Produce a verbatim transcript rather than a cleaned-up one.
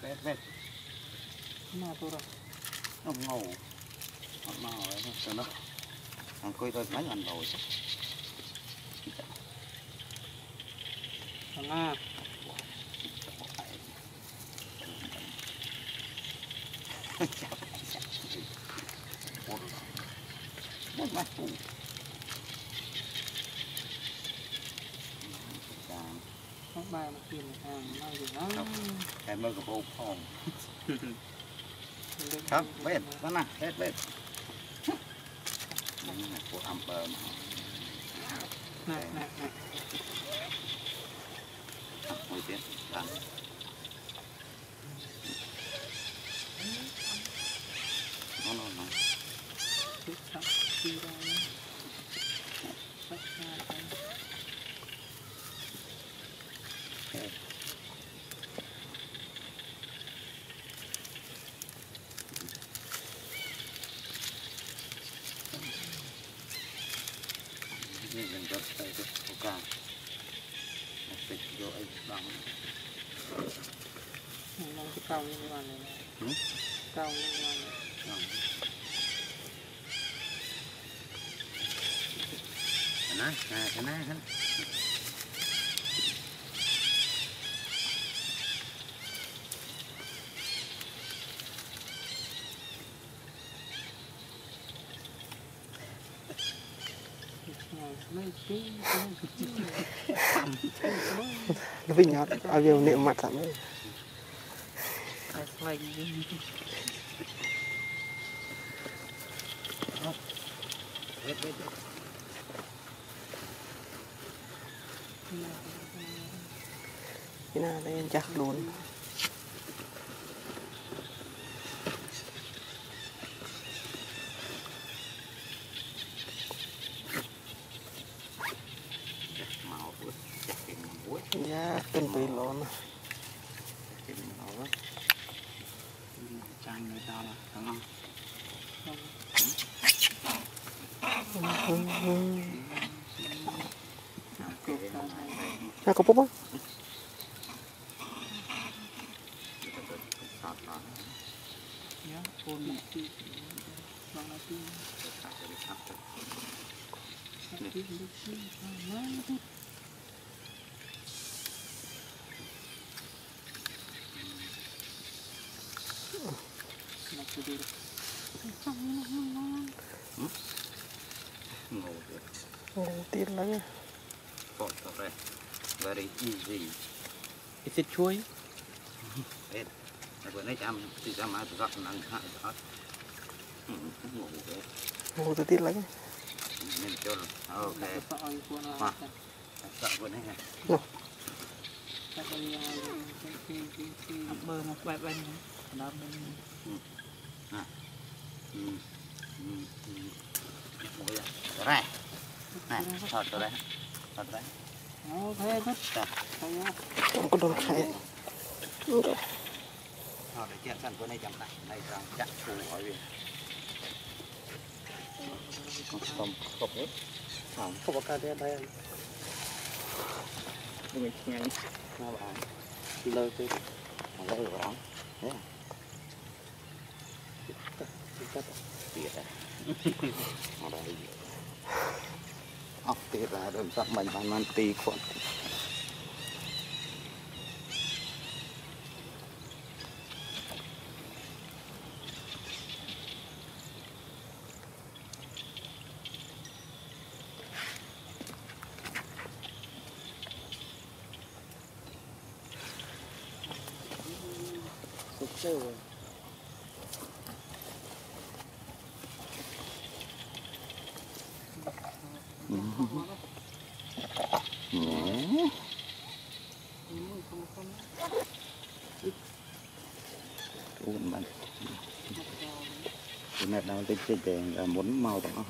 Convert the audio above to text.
เป็ดเป็ดมาตัวđó nó ngầu nó ngầu rồi nó thằng coi tôi mấy lần rồi thằng a bốn mắt phù không bay mà kìm hàng mau gì đó cái mơ của bố phòngครับเบ็ดนั่นนะเบ็ดเบ็ดนี่นะกูอัมเบอร์มาหนักหนักหนักโอ้ยเจ็บดังน้องน้องน้องทุกสัปดีร้อนสัปดาห์ไปเก้าวันวันเลยเก้าวันวันนะนะนะนะnó bị nhạt ở nhiều niệm mặt lắm đấy Hãy subscribe cho kênh Ghiền Mì Gõ Để không bỏ lỡ những video hấp dẫn Nào có bốc á Ngồi tiên lắm nha Còn thật ra Very easy. Is it chui? It. I will not jump. This time I got none. I got. Ngủ từ tít lấy. Nên cho. Ok. Mà. Sợ bữa nay này. Ngủ. Bơi một vài bên. Đó bên. À. Ừ. Ừ. Ừ. Ngủ ra. Rồi này. Này. Thọt rồi đấy. Thọt đấy. Nó thế mất cả không có đồ khay họ để chặt sẵn con này chậm lại này rằng chặt phù hỏi về không không hết không không có cá đây đây mình nghe nó bảo lơ cái lơ rõ thế cắt tiệt à họ đây ốc tiệt là đừng sắp mình bán man tì khuẩn sụp sâu rồi mẹ nào tích tích đèn là muốn màu đó hả?